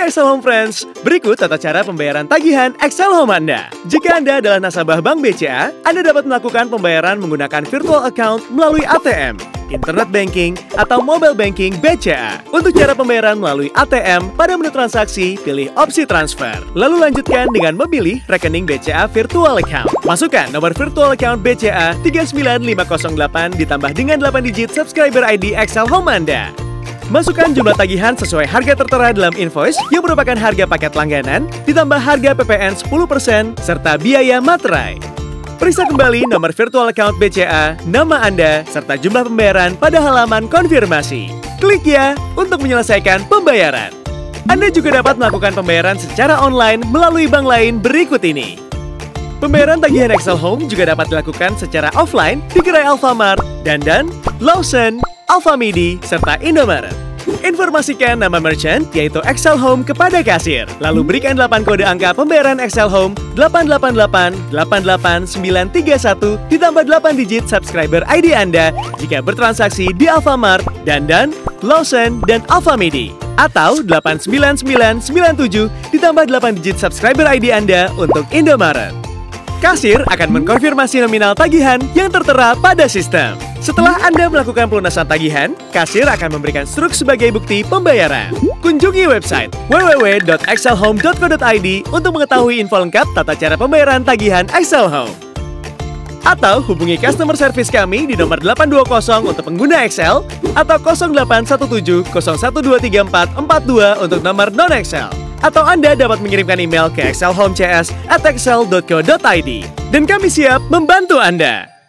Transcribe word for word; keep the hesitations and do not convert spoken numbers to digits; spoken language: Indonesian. Hai X L Home Friends, berikut tata cara pembayaran tagihan X L Home Anda. Jika Anda adalah nasabah Bank B C A, Anda dapat melakukan pembayaran menggunakan virtual account melalui A T M, internet banking, atau mobile banking B C A. Untuk cara pembayaran melalui A T M, pada menu transaksi, pilih opsi transfer. Lalu lanjutkan dengan memilih rekening B C A virtual account. Masukkan nomor virtual account B C A tiga sembilan lima nol delapan ditambah dengan delapan digit subscriber I D X L Home Anda. Masukkan jumlah tagihan sesuai harga tertera dalam invoice yang merupakan harga paket langganan, ditambah harga P P N sepuluh persen, serta biaya materai. Periksa kembali nomor virtual account B C A, nama Anda, serta jumlah pembayaran pada halaman konfirmasi. Klik ya untuk menyelesaikan pembayaran. Anda juga dapat melakukan pembayaran secara online melalui bank lain berikut ini. Pembayaran tagihan X L Home juga dapat dilakukan secara offline di gerai Alfamart, Dandan, Lawson, Alfamidi, serta Indomaret. Informasikan nama merchant, yaitu X L Home, kepada kasir. Lalu berikan delapan kode angka pembayaran X L Home delapan delapan delapan delapan delapan sembilan tiga satu ditambah delapan digit subscriber I D Anda jika bertransaksi di Alfamart, Dandan, Lawson, dan Alfamidi. Atau delapan sembilan sembilan sembilan tujuh ditambah delapan digit subscriber I D Anda untuk Indomaret. Kasir akan mengkonfirmasi nominal tagihan yang tertera pada sistem. Setelah Anda melakukan pelunasan tagihan, kasir akan memberikan struk sebagai bukti pembayaran. Kunjungi website w w w titik x l home titik co titik i d untuk mengetahui info lengkap tata cara pembayaran tagihan X L Home. Atau hubungi customer service kami di nomor delapan dua nol untuk pengguna X L atau nol delapan satu tujuh nol satu dua tiga empat empat dua untuk nomor non-X L. Atau Anda dapat mengirimkan email ke x l home c s at x l dot co dot i d. Dan kami siap membantu Anda.